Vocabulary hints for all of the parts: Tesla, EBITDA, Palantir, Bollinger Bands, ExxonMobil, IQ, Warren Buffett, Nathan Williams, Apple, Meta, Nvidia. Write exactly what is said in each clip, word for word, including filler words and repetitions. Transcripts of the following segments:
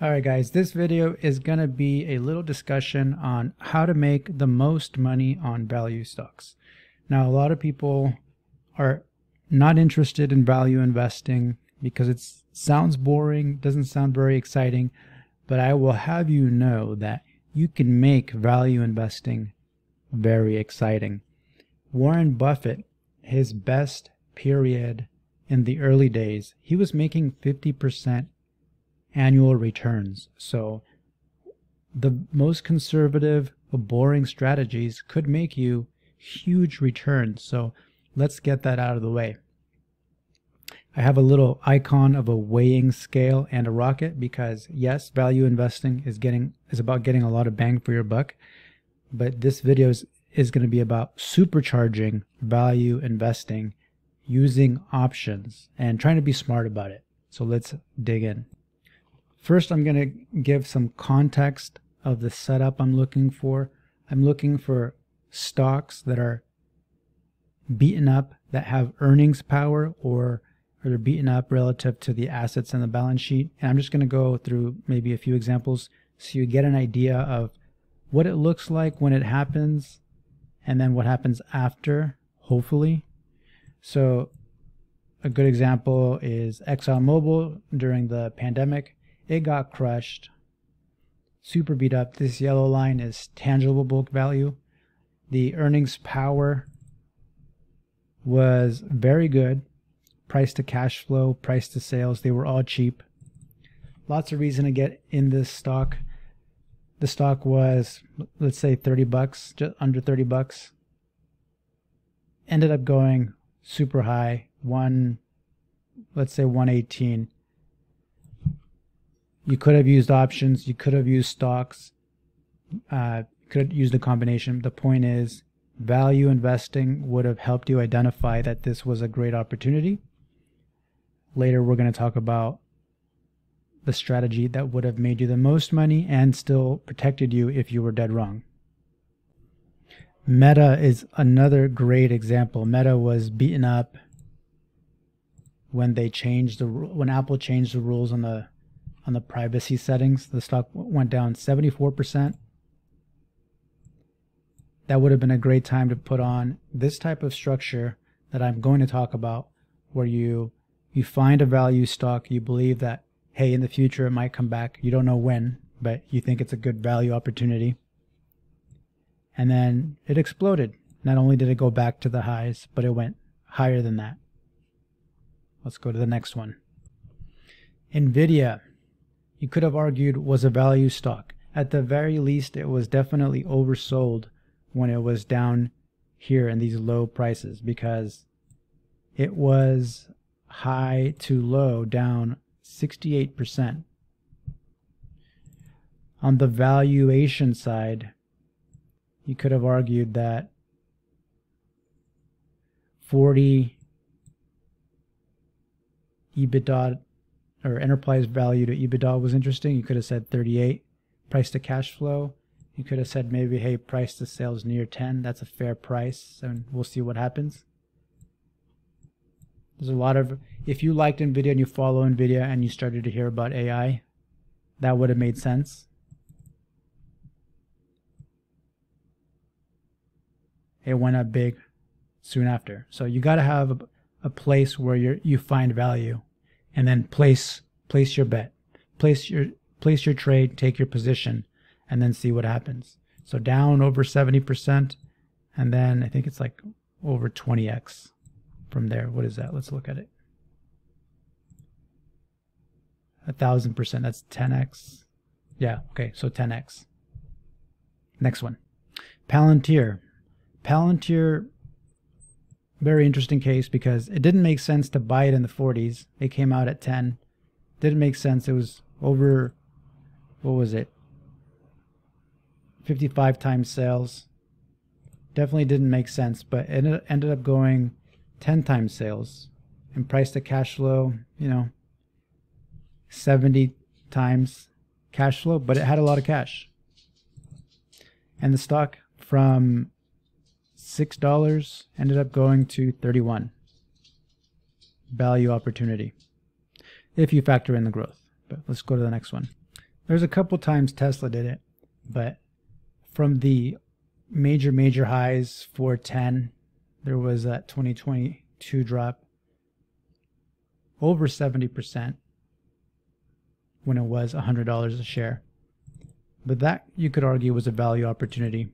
All right, guys, this video is going to be a little discussion on how to make the most money on value stocks. Now, a lot of people are not interested in value investing because it sounds boring, doesn't sound very exciting, but I will have you know that you can make value investing very exciting. Warren Buffett, his best period in the early days, he was making fifty percent annual returns. So the most conservative, boring strategies could make you huge returns. So let's get that out of the way. I have a little icon of a weighing scale and a rocket because yes, value investing is getting is about getting a lot of bang for your buck, but this video is, is going to be about supercharging value investing using options and trying to be smart about it. So let's dig in. First, I'm going to give some context of the setup I'm looking for. I'm looking for stocks that are beaten up, that have earnings power, or, or they're beaten up relative to the assets in the balance sheet. And I'm just going to go through maybe a few examples so you get an idea of what it looks like when it happens and then what happens after, hopefully. So a good example is ExxonMobil during the pandemic. It got crushed, super beat up. This yellow line is tangible book value. The earnings power was very good. Price to cash flow, price to sales, they were all cheap. Lots of reason to get in this stock. The stock was, let's say, thirty bucks, just under thirty bucks. Ended up going super high, one, let's say one eighteen. You could have used options, you could have used stocks, uh, could have used a combination. The point is, value investing would have helped you identify that this was a great opportunity. Later, we're going to talk about the strategy that would have made you the most money and still protected you if you were dead wrong. Meta is another great example. Meta was beaten up when they changed the when Apple changed the rules on the on the privacy settings. The stock went down seventy-four percent. That would have been a great time to put on this type of structure that I'm going to talk about, where you you find a value stock, you believe that, hey, in the future it might come back, you don't know when, but you think it's a good value opportunity. And then it exploded. Not only did it go back to the highs, but it went higher than that. Let's go to the next one. Nvidia. You could have argued was a value stock. At the very least, it was definitely oversold when it was down here in these low prices because it was high to low down sixty-eight percent. On the valuation side, you could have argued that forty EBITDA or enterprise value to EBITDA was interesting. You could have said thirty-eight. Price to cash flow, you could have said maybe, hey, price to sales near ten. That's a fair price, and we'll see what happens. There's a lot of, if you liked NVIDIA and you follow NVIDIA and you started to hear about A I, that would have made sense. It went up big soon after. So you got to have a, a place where you're, you find value. And then place place your bet, place your place your trade, take your position, and then see what happens. So down over seventy percent, and then I think it's like over twenty X from there. What is that? Let's look at it. A thousand percent. That's ten X. Yeah. Okay. So ten X. Next one, Palantir. Palantir. Very interesting case because it didn't make sense to buy it in the forties. It came out at ten. Didn't make sense. It was over, what was it? fifty-five times sales. Definitely didn't make sense, but it ended up going ten times sales. And price to cash flow, you know, seventy times cash flow, but it had a lot of cash. And the stock from six dollars ended up going to thirty-one. Value opportunity if you factor in the growth. But let's go to the next one. There's a couple times Tesla did it, but from the major, major highs, four ten, there was that twenty twenty-two drop over seventy percent when it was one hundred dollars a share. But that, you could argue, was a value opportunity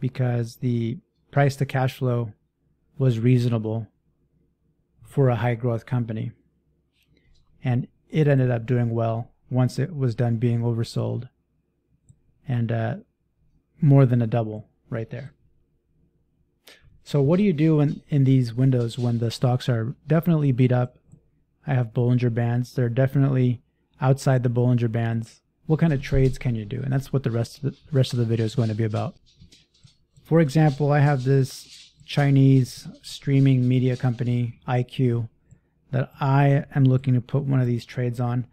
because the price to cash flow was reasonable for a high growth company. And it ended up doing well once it was done being oversold, and uh, more than a double right there. So what do you do in, in these windows when the stocks are definitely beat up? I have Bollinger Bands. They're definitely outside the Bollinger Bands. What kind of trades can you do? And that's what the rest of the, rest of the video is going to be about. For example, I have this Chinese streaming media company, I Q, that I am looking to put one of these trades on.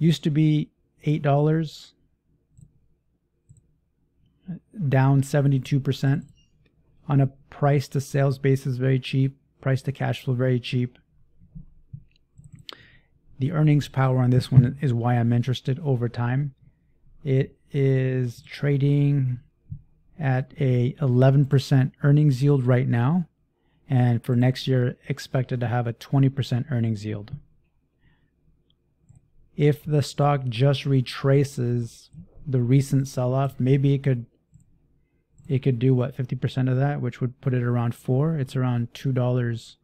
Used to be eight dollars, down seventy-two percent. On a price to sales basis, very cheap. Price to cash flow, very cheap. The earnings power on this one is why I'm interested over time. It is trading at a eleven percent earnings yield right now, and for next year expected to have a twenty percent earnings yield. If the stock just retraces the recent sell-off, maybe it could it could do what, fifty percent of that, which would put it around four. It's around two dollars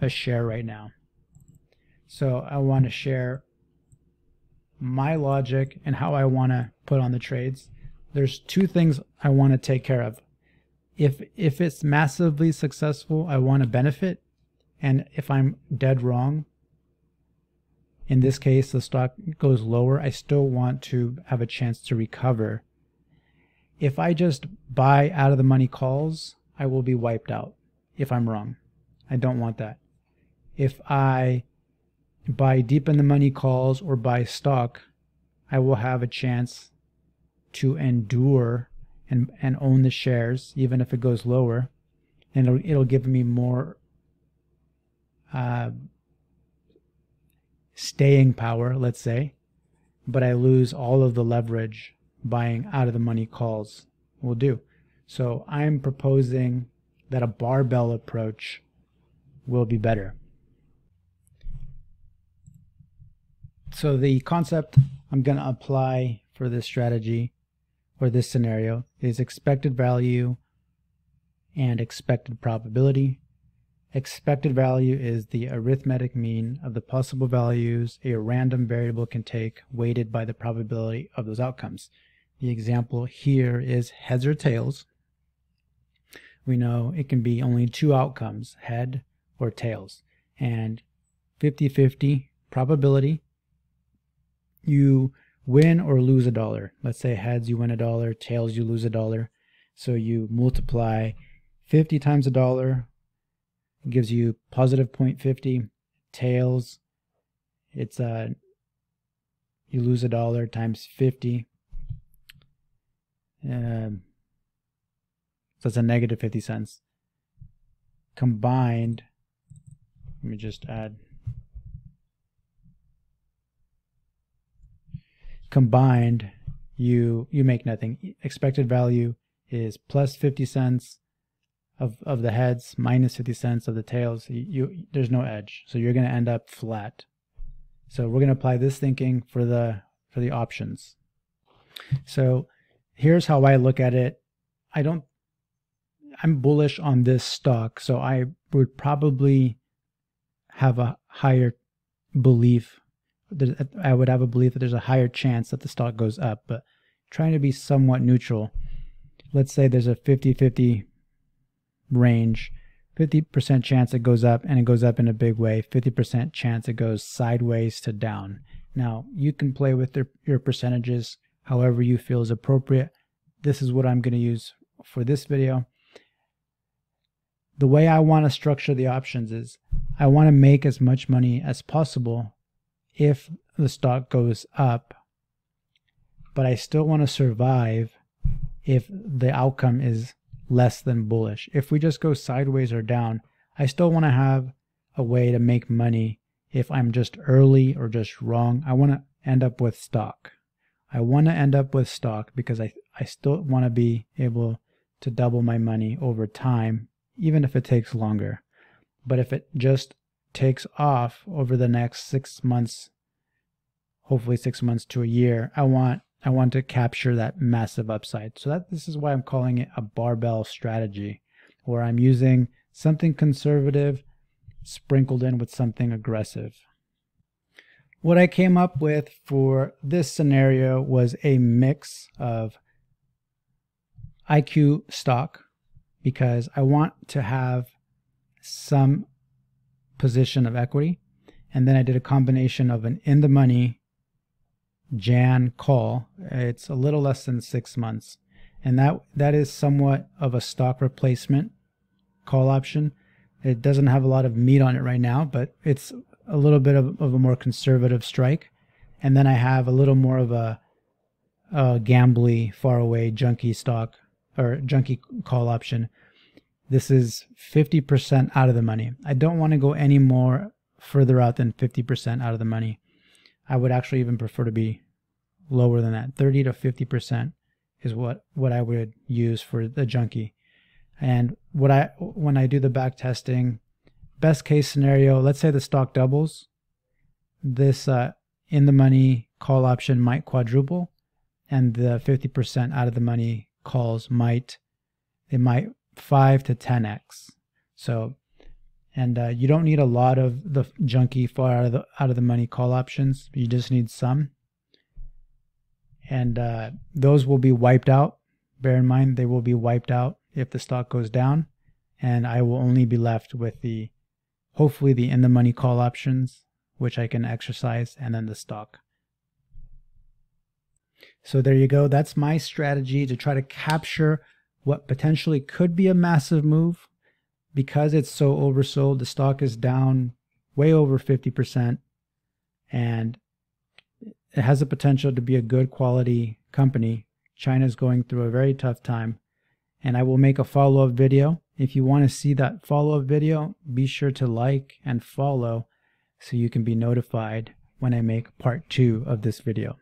a share right now. So I want to share my logic and how I want to put on the trades. There's two things I want to take care of. If if it's massively successful, I want to benefit. And if I'm dead wrong, in this case, the stock goes lower, I still want to have a chance to recover. If I just buy out of the money calls, I will be wiped out if I'm wrong. I don't want that. If I buy deep in the money calls or buy stock, I will have a chance to endure and and own the shares, even if it goes lower, and it'll, it'll give me more uh, staying power, let's say, but I lose all of the leverage buying out of the money calls will do. So I'm proposing that a barbell approach will be better. So the concept I'm going to apply for this strategy or this scenario is expected value and expected probability. Expected value is the arithmetic mean of the possible values a random variable can take, weighted by the probability of those outcomes. The example here is heads or tails. We know it can be only two outcomes, head or tails, and fifty fifty probability. You win or lose a dollar. Let's say heads, you win a dollar, tails, you lose a dollar. So you multiply fifty times a dollar, it gives you positive zero point five zero. Tails, it's uh, you lose a dollar times fifty. Um, so that's a negative fifty cents. Combined, let me just add. Combined, you you make nothing. Expected value is plus fifty cents of of the heads, minus fifty cents of the tails. You, you there's no edge, so you're going to end up flat. So we're going to apply this thinking for the for the options. So here's how I look at it. I don't. I'm bullish on this stock, so I would probably have a higher belief. I would have a belief that there's a higher chance that the stock goes up, but trying to be somewhat neutral. Let's say there's a fifty fifty range, fifty percent chance it goes up and it goes up in a big way, fifty percent chance it goes sideways to down. Now, you can play with their, your percentages however you feel is appropriate. This is what I'm going to use for this video. The way I want to structure the options is I want to make as much money as possible if the stock goes up, but I still want to survive if the outcome is less than bullish. If we just go sideways or down, I still want to have a way to make money if I'm just early or just wrong. I want to end up with stock. I want to end up with stock because I, I still want to be able to double my money over time, even if it takes longer. But if it just takes off over the next six months, hopefully six months to a year, I want I want to capture that massive upside. So that this is why I'm calling it a barbell strategy, where I'm using something conservative sprinkled in with something aggressive. What I came up with for this scenario was a mix of I Q stock, because I want to have some position of equity, and then I did a combination of an in the money Jan call. It's a little less than six months. And that that is somewhat of a stock replacement call option. It doesn't have a lot of meat on it right now, but it's a little bit of, of a more conservative strike. And then I have a little more of a, a gambly, far away, junky stock or junky call option. This is fifty percent out of the money. I don't want to go any more further out than fifty percent out of the money. I would actually even prefer to be lower than that. thirty to fifty percent is what, what I would use for the junkie. And what I when I do the back testing, best case scenario, let's say the stock doubles, this uh, in the money call option might quadruple, and the fifty percent out of the money calls might it might five to ten X. So, and uh, you don't need a lot of the junky far out of the, out of the money call options. You just need some. And uh, those will be wiped out. Bear in mind, they will be wiped out if the stock goes down. And I will only be left with the, hopefully the in the money call options, which I can exercise, and then the stock. So there you go. That's my strategy to try to capture what potentially could be a massive move. Because it's so oversold, the stock is down way over fifty percent, and it has the potential to be a good quality company. China's going through a very tough time, and I will make a follow-up video. If you want to see that follow-up video, be sure to like and follow so you can be notified when I make part two of this video.